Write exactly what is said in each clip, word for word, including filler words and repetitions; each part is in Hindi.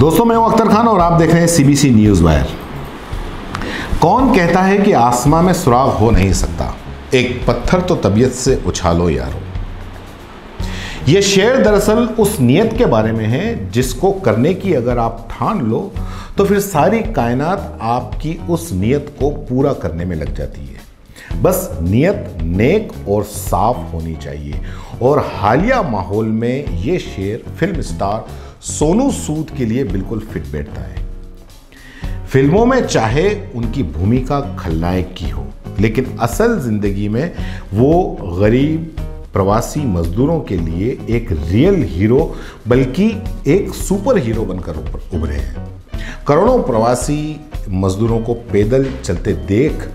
दोस्तों मैं हूं अख्तर खान और आप देख रहे हैं सीबीसी न्यूज़ वायर। कौन कहता है कि आसमां में सुराग हो नहीं सकता, एक पत्थर तो तबीयत से उछालो यारो। यह शेर दरअसल उस नियत के बारे में है जिसको करने की अगर आप ठान लो तो फिर सारी कायनात आपकी उस नियत को पूरा करने में लग जाती है। बस नियत नेक और साफ होनी चाहिए। और हालिया माहौल में यह शेर फिल्म स्टार सोनू सूद के लिए बिल्कुल फिट बैठता है। फिल्मों में चाहे उनकी भूमिका खलनायक की हो, लेकिन असल जिंदगी में वो गरीब प्रवासी मजदूरों के लिए एक रियल हीरो बल्कि एक सुपर हीरो बनकर उभरे हैं। करोड़ों प्रवासी मजदूरों को पैदल चलते देख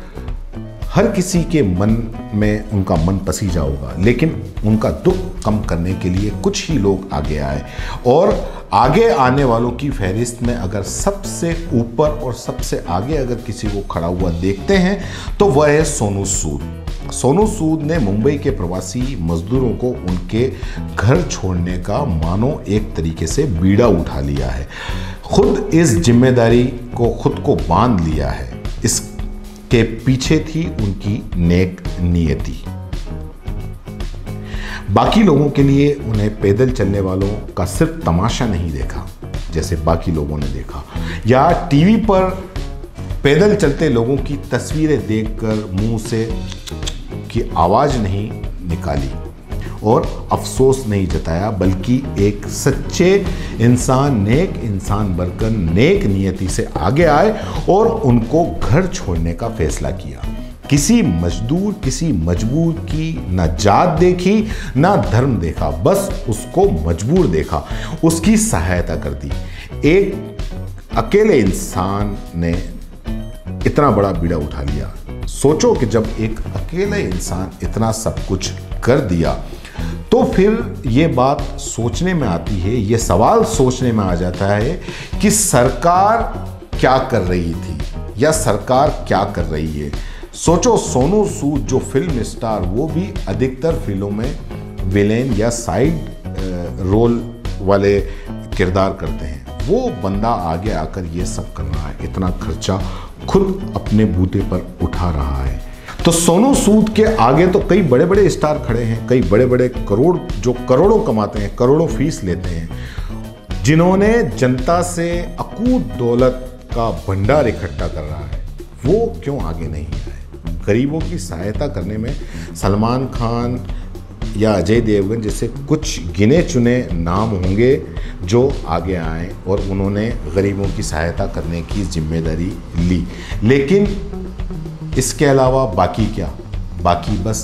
हर किसी के मन में उनका मन पसीजा होगा, लेकिन उनका दुख कम करने के लिए कुछ ही लोग आगे आए। और आगे आने वालों की फहरिस्त में अगर सबसे ऊपर और सबसे आगे अगर किसी को खड़ा हुआ देखते हैं तो वह है सोनू सूद। सोनू सूद ने मुंबई के प्रवासी मजदूरों को उनके घर छोड़ने का मानो एक तरीके से बीड़ा उठा लिया है, खुद इस जिम्मेदारी को खुद को बांध लिया है। इस के पीछे थी उनकी नेक नियति। बाकी लोगों के लिए उन्हें पैदल चलने वालों का सिर्फ तमाशा नहीं देखा जैसे बाकी लोगों ने देखा, या टीवी पर पैदल चलते लोगों की तस्वीरें देखकर मुंह से की आवाज़ नहीं निकाली और अफसोस नहीं जताया, बल्कि एक सच्चे इंसान नेक इंसान बनकर नेक नियति से आगे आए और उनको घर छोड़ने का फैसला किया। किसी मजदूर किसी मजबूर की ना जात देखी ना धर्म देखा, बस उसको मजबूर देखा, उसकी सहायता कर दी। एक अकेले इंसान ने इतना बड़ा बीड़ा उठा लिया। सोचो कि जब एक अकेले इंसान इतना सब कुछ कर दिया तो फिर ये बात सोचने में आती है, ये सवाल सोचने में आ जाता है कि सरकार क्या कर रही थी या सरकार क्या कर रही है। सोचो सोनू सूद जो फिल्म स्टार, वो भी अधिकतर फिल्मों में विलेन या साइड रोल वाले किरदार करते हैं, वो बंदा आगे आकर ये सब कर रहा है, इतना खर्चा खुद अपने बूते पर उठा रहा है। तो सोनू सूद के आगे तो कई बड़े बड़े स्टार खड़े हैं, कई बड़े बड़े करोड़ जो करोड़ों कमाते हैं, करोड़ों फीस लेते हैं, जिन्होंने जनता से अकूत दौलत का भंडार इकट्ठा कर रहा है, वो क्यों आगे नहीं आए? गरीबों की सहायता करने में सलमान खान या अजय देवगन जैसे कुछ गिने चुने नाम होंगे जो आगे आए और उन्होंने गरीबों की सहायता करने की जिम्मेदारी ली, लेकिन इसके अलावा बाकी क्या? बाकी बस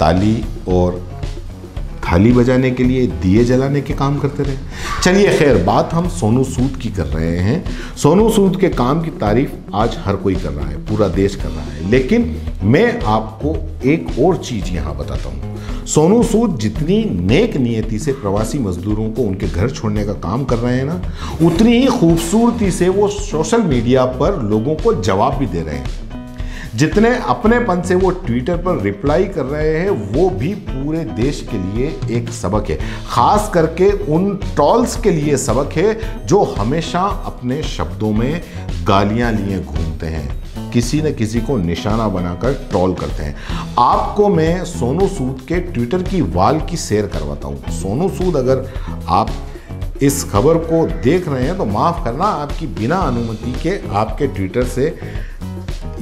ताली और थाली बजाने के लिए दिए जलाने के काम करते रहे। चलिए खैर, बात हम सोनू सूद की कर रहे हैं। सोनू सूद के काम की तारीफ आज हर कोई कर रहा है, पूरा देश कर रहा है, लेकिन मैं आपको एक और चीज़ यहाँ बताता हूँ। सोनू सूद जितनी नेक नियति से प्रवासी मजदूरों को उनके घर छोड़ने का काम कर रहे हैं ना, उतनी ही खूबसूरती से वो सोशल मीडिया पर लोगों को जवाब भी दे रहे हैं। जितने अपनेपन से वो ट्विटर पर रिप्लाई कर रहे हैं, वो भी पूरे देश के लिए एक सबक है, खास करके उन ट्रॉल्स के लिए सबक है जो हमेशा अपने शब्दों में गालियां लिए घूमते हैं, किसी न किसी को निशाना बनाकर ट्रॉल करते हैं। आपको मैं सोनू सूद के ट्विटर की वाल की सैर करवाता हूँ। सोनू सूद, अगर आप इस खबर को देख रहे हैं तो माफ़ करना, आपकी बिना अनुमति के आपके ट्विटर से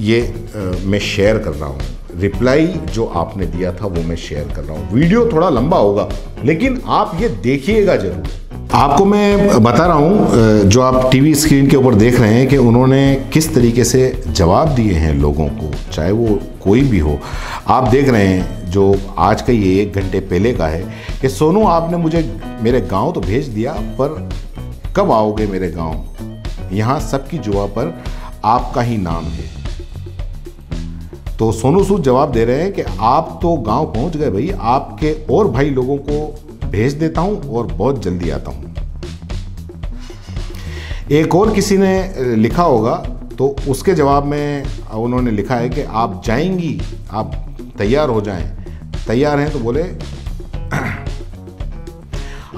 ये आ, मैं शेयर कर रहा हूँ। रिप्लाई जो आपने दिया था वो मैं शेयर कर रहा हूँ। वीडियो थोड़ा लंबा होगा लेकिन आप ये देखिएगा ज़रूर। आपको मैं बता रहा हूँ जो आप टीवी स्क्रीन के ऊपर देख रहे हैं कि उन्होंने किस तरीके से जवाब दिए हैं लोगों को, चाहे वो कोई भी हो। आप देख रहे हैं जो आज का ये एक घंटे पहले का है कि सोनू आपने मुझे मेरे गाँव तो भेज दिया पर कब आओगे मेरे गाँव, यहाँ सबकी जुआ पर आपका ही नाम है। तो सोनू सूद जवाब दे रहे हैं कि आप तो गांव पहुंच गए भाई, आपके और भाई लोगों को भेज देता हूं और बहुत जल्दी आता हूं। एक और किसी ने लिखा होगा तो उसके जवाब में उन्होंने लिखा है कि आप जाएंगी, आप तैयार हो जाएं, तैयार हैं तो बोले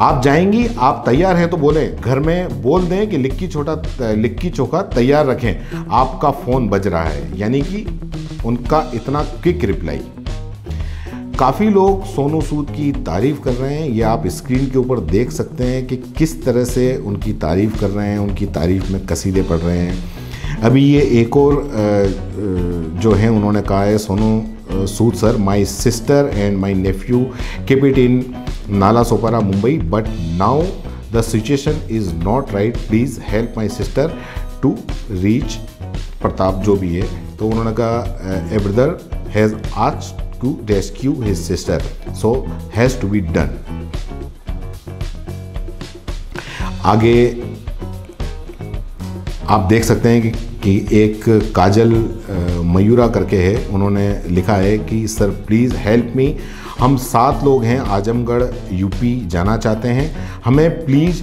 आप जाएंगी, आप तैयार हैं तो बोलें, घर में बोल दें कि लिट्टी छोटा लिट्टी चोखा तैयार रखें, आपका फ़ोन बज रहा है। यानी कि उनका इतना क्विक रिप्लाई। काफ़ी लोग सोनू सूद की तारीफ़ कर रहे हैं, ये आप स्क्रीन के ऊपर देख सकते हैं कि किस तरह से उनकी तारीफ़ कर रहे हैं, उनकी तारीफ़ में कसीदे पढ़ रहे हैं। अभी ये एक और जो है उन्होंने कहा है Sonu Sood sir, my sister and my nephew keep it in Nala Sopara Mumbai, but now the situation is not right, please help my sister to reach Pratap, जो भी है। तो उन्होंने कहा a brother has asked to rescue his sister, so has to be done। आगे आप देख सकते हैं कि, कि एक काजल मयूरा करके है, उन्होंने लिखा है कि सर प्लीज़ हेल्प मी, हम सात लोग हैं, आजमगढ़ यूपी जाना चाहते हैं, हमें प्लीज़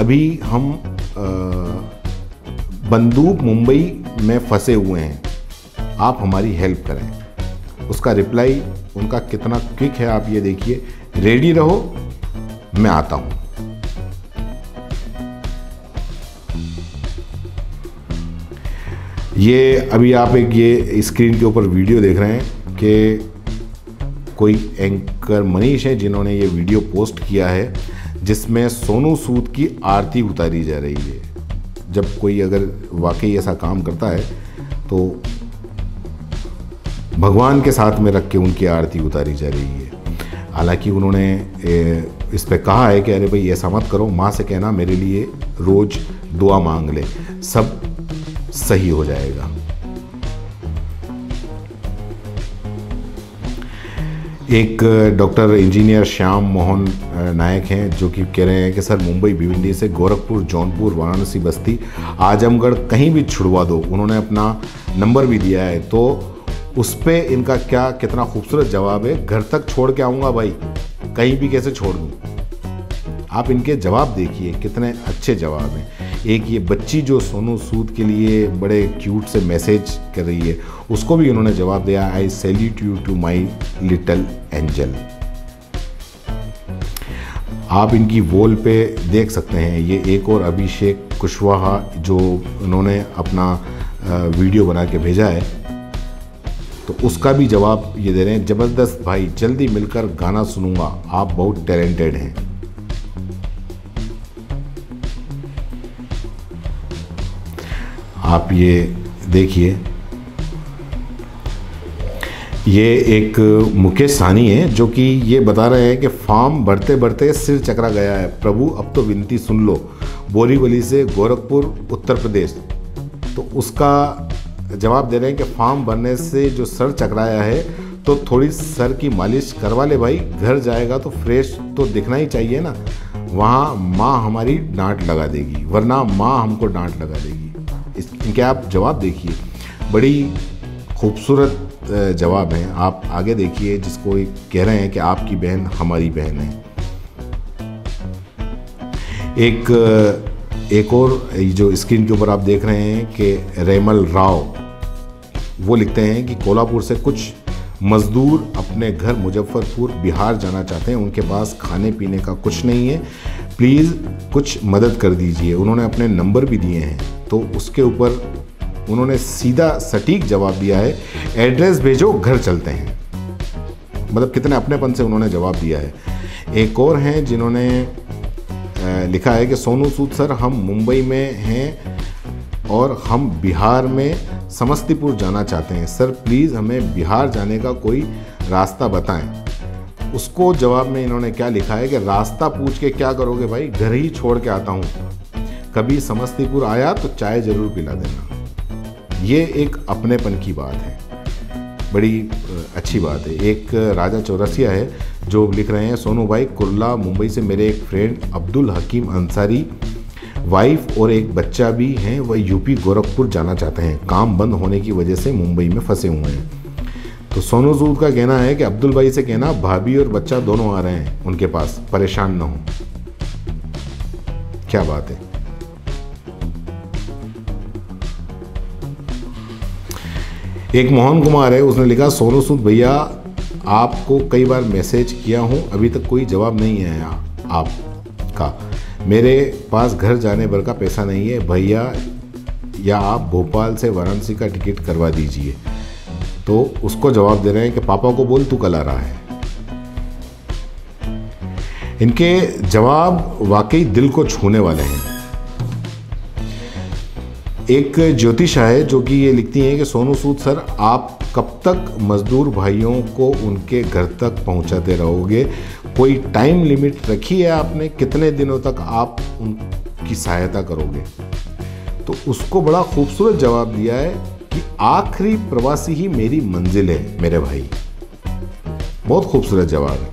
अभी हम बंदूक मुंबई में फंसे हुए हैं, आप हमारी हेल्प करें। उसका रिप्लाई उनका कितना क्विक है, आप ये देखिए, रेडी रहो मैं आता हूं। ये अभी आप एक ये स्क्रीन के ऊपर वीडियो देख रहे हैं कि कोई एंकर मनीष है जिन्होंने ये वीडियो पोस्ट किया है जिसमें सोनू सूद की आरती उतारी जा रही है। जब कोई अगर वाकई ऐसा काम करता है तो भगवान के साथ में रख के उनकी आरती उतारी जा रही है। हालांकि उन्होंने इस पर कहा है कि अरे भाई ऐसा मत करो, माँ से कहना मेरे लिए रोज़ दुआ मांग ले, सब सही हो जाएगा। एक डॉक्टर इंजीनियर श्याम मोहन नायक हैं जो कि कह रहे हैं कि सर मुंबई भिवंडी से गोरखपुर जौनपुर वाराणसी बस्ती आजमगढ़ कहीं भी छुड़वा दो। उन्होंने अपना नंबर भी दिया है, तो उस पे इनका क्या कितना खूबसूरत जवाब है, घर तक छोड़ के आऊँगा भाई, कहीं भी कैसे छोड़ दूँ। आप इनके जवाब देखिए कितने अच्छे जवाब हैं। एक ये बच्ची जो सोनू सूद के लिए बड़े क्यूट से मैसेज कर रही है, उसको भी उन्होंने जवाब दिया, I salute you to my little angel. आप इनकी वॉल पे देख सकते हैं। ये एक और अभिषेक कुशवाहा जो उन्होंने अपना वीडियो बना के भेजा है, तो उसका भी जवाब ये दे रहे हैं, ज़बरदस्त भाई, जल्दी मिलकर गाना सुनूंगा, आप बहुत टैलेंटेड हैं। आप ये देखिए, ये एक मुकेश साहनी है जो कि ये बता रहे हैं कि फार्म भरते भरते सिर चकरा गया है, प्रभु अब तो विनती सुन लो, बोरीवली से गोरखपुर उत्तर प्रदेश। तो उसका जवाब दे रहे हैं कि फार्म भरने से जो सर चकराया है तो थोड़ी सर की मालिश करवा ले भाई, घर जाएगा तो फ्रेश तो दिखना ही चाहिए ना, वहाँ माँ हमारी डांट लगा देगी, वरना माँ हमको डांट लगा देगी। इस इनके आप जवाब देखिए, बड़ी खूबसूरत जवाब हैं। आप आगे देखिए, जिसको कह रहे हैं कि आपकी बहन हमारी बहन है। एक एक और जो स्क्रीन के ऊपर आप देख रहे हैं कि रेमल राव वो लिखते हैं कि कोल्हापुर से कुछ मज़दूर अपने घर मुजफ्फरपुर बिहार जाना चाहते हैं, उनके पास खाने पीने का कुछ नहीं है, प्लीज़ कुछ मदद कर दीजिए। उन्होंने अपने नंबर भी दिए हैं, तो उसके ऊपर उन्होंने सीधा सटीक जवाब दिया है, एड्रेस भेजो घर चलते हैं। मतलब कितने अपनेपन से उन्होंने जवाब दिया है। एक और हैं जिन्होंने लिखा है कि सोनू सूद सर हम मुंबई में हैं और हम बिहार में समस्तीपुर जाना चाहते हैं, सर प्लीज़ हमें बिहार जाने का कोई रास्ता बताएं। उसको जवाब में इन्होंने क्या लिखा है कि रास्ता पूछ के क्या करोगे भाई, घर ही छोड़ के आता हूँ, कभी समस्तीपुर आया तो चाय ज़रूर पिला देना। ये एक अपनेपन की बात है, बड़ी अच्छी बात है। एक राजा चौरसिया है जो लिख रहे हैं, सोनू भाई कुर्ला मुंबई से मेरे एक फ्रेंड अब्दुल हकीम अंसारी वाइफ और एक बच्चा भी हैं, वह यूपी गोरखपुर जाना चाहते हैं, काम बंद होने की वजह से मुंबई में फंसे हुए हैं। तो सोनू सूद का कहना है कि अब्दुल भाई से कहना भाभी और बच्चा दोनों आ रहे हैं उनके पास, परेशान ना हो। क्या बात है। एक मोहन कुमार है, उसने लिखा सोनू सूद भैया आपको कई बार मैसेज किया हूँ, अभी तक कोई जवाब नहीं आया, आपका, मेरे पास घर जाने भर का पैसा नहीं है भैया, या आप भोपाल से वाराणसी का टिकट करवा दीजिए। तो उसको जवाब दे रहे हैं कि पापा को बोल तू कल आ रहा है। इनके जवाब वाकई दिल को छूने वाले हैं। एक ज्योतिषा है जो कि ये लिखती हैं कि सोनू सूद सर, आप कब तक मजदूर भाइयों को उनके घर तक पहुंचाते रहोगे? कोई टाइम लिमिट रखी है आपने, कितने दिनों तक आप उनकी सहायता करोगे? तो उसको बड़ा खूबसूरत जवाब दिया है कि आखिरी प्रवासी ही मेरी मंजिल है मेरे भाई। बहुत खूबसूरत जवाब है।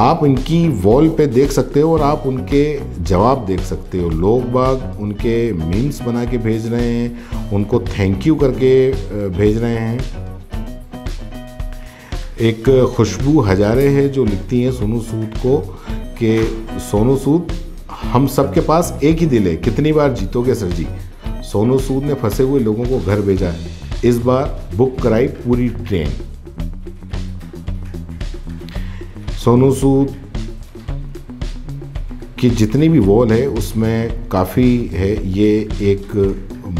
आप इनकी वॉल पे देख सकते हो और आप उनके जवाब देख सकते हो। लोग बाग उनके मीम्स बना के भेज रहे हैं, उनको थैंक यू करके भेज रहे हैं। एक खुशबू हजारे है जो लिखती हैं सोनू सूद को कि सोनू सूद, हम सब के पास एक ही दिल है, कितनी बार जीतोगे सर जी? सोनू सूद ने फंसे हुए लोगों को घर भेजा है, इस बार बुक कराई पूरी ट्रेन। सोनू सूद की जितनी भी वॉल है उसमें काफ़ी है। ये एक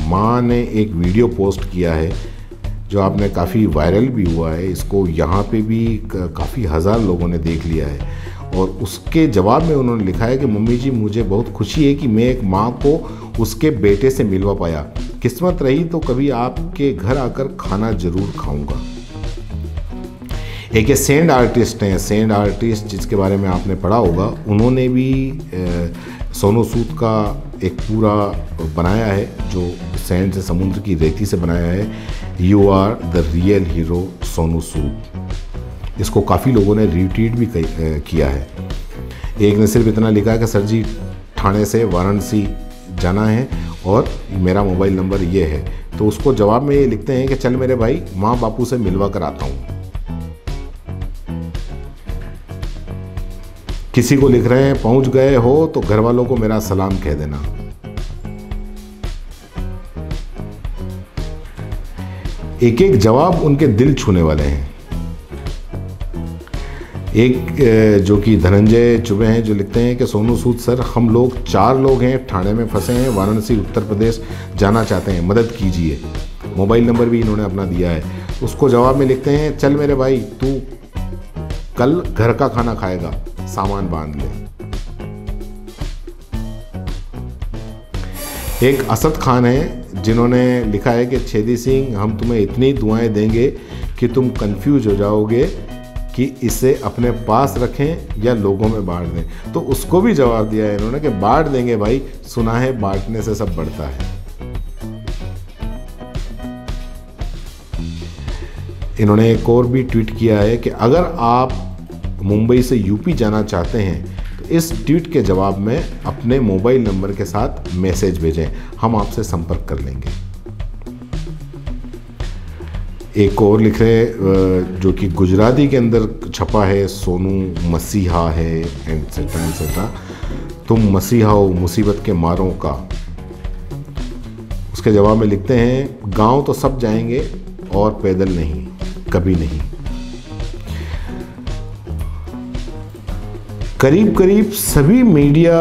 माँ ने एक वीडियो पोस्ट किया है जो आपने काफ़ी वायरल भी हुआ है, इसको यहाँ पे भी काफ़ी हज़ार लोगों ने देख लिया है। और उसके जवाब में उन्होंने लिखा है कि मम्मी जी, मुझे बहुत खुशी है कि मैं एक माँ को उसके बेटे से मिलवा पाया, किस्मत रही तो कभी आपके घर आकर खाना ज़रूर खाऊंगा। एक सेंड आर्टिस्ट हैं, सेंड आर्टिस्ट जिसके बारे में आपने पढ़ा होगा, उन्होंने भी सोनू सूद का एक पूरा बनाया है जो सैंड से, समुद्र की रेती से बनाया है, you are the real hero Sonu Sood. इसको काफ़ी लोगों ने रीट्वीट भी किया है। एक ने सिर्फ इतना लिखा कि सर जी, ठाणे से वाराणसी जाना है और मेरा मोबाइल नंबर ये है। तो उसको जवाब में ये लिखते हैं कि चल मेरे भाई, माँ बापू से मिलवा कर आता हूँ। किसी को लिख रहे हैं, पहुंच गए हो तो घर वालों को मेरा सलाम कह देना। एक एक जवाब उनके दिल छूने वाले हैं। एक जो कि धनंजय दुबे हैं जो लिखते हैं कि सोनू सूद सर, हम लोग चार लोग हैं, ठाणे में फंसे हैं, वाराणसी उत्तर प्रदेश जाना चाहते हैं, मदद कीजिए। मोबाइल नंबर भी इन्होंने अपना दिया है। उसको जवाब में लिखते हैं, चल मेरे भाई, तू कल घर का खाना खाएगा, सामान बांध ले। एक असद खान है जिन्होंने लिखा है कि छेदी सिंह, हम तुम्हें इतनी दुआएं देंगे कि तुम कंफ्यूज हो जाओगे कि इसे अपने पास रखें या लोगों में बांट दें। तो उसको भी जवाब दिया है इन्होंने कि बांट देंगे भाई, सुना है बांटने से सब बढ़ता है। इन्होंने एक और भी ट्वीट किया है कि अगर आप मुंबई से यूपी जाना चाहते हैं तो इस ट्वीट के जवाब में अपने मोबाइल नंबर के साथ मैसेज भेजें, हम आपसे संपर्क कर लेंगे। एक और लिख रहे जो कि गुजराती के अंदर छपा है, सोनू मसीहा है एटसेट्रा एटसेट्रा, तुम मसीहा हो मुसीबत के मारों का। उसके जवाब में लिखते हैं, गांव तो सब जाएंगे और पैदल नहीं, कभी नहीं। करीब करीब सभी मीडिया,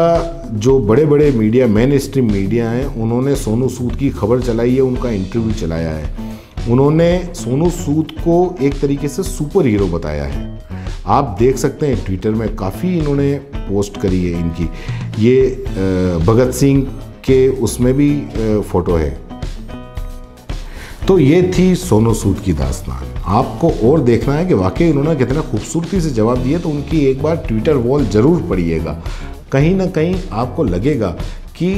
जो बड़े बड़े मीडिया, मेन स्ट्रीम मीडिया हैं, उन्होंने सोनू सूद की खबर चलाई है, उनका इंटरव्यू चलाया है। उन्होंने सोनू सूद को एक तरीके से सुपर हीरो बताया है। आप देख सकते हैं ट्विटर में काफ़ी इन्होंने पोस्ट करी है इनकी। ये भगत सिंह के उसमें भी फोटो है। तो ये थी सोनू सूद की दास्तान। आपको और देखना है कि वाकई उन्होंने कितना खूबसूरती से जवाब दिए, तो उनकी एक बार ट्विटर वॉल ज़रूर पढ़िएगा। कहीं ना कहीं आपको लगेगा कि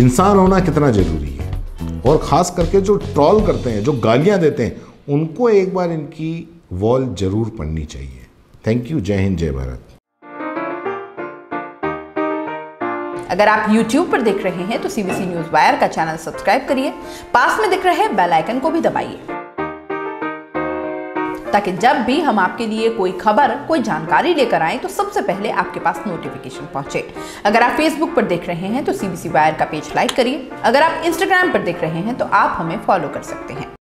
इंसान होना कितना ज़रूरी है, और ख़ास करके जो ट्रॉल करते हैं, जो गालियां देते हैं, उनको एक बार इनकी वॉल ज़रूर पढ़नी चाहिए। Thank you. जय हिंद, जय भारत। अगर आप YouTube पर देख रहे हैं तो C B C news wire का चैनल सब्सक्राइब करिए, पास में दिख रहे बेल आइकन को भी दबाइए, ताकि जब भी हम आपके लिए कोई खबर, कोई जानकारी लेकर आए तो सबसे पहले आपके पास नोटिफिकेशन पहुंचे। अगर आप Facebook पर देख रहे हैं तो C B C वायर का पेज लाइक करिए। अगर आप Instagram पर देख रहे हैं तो आप हमें फॉलो कर सकते हैं।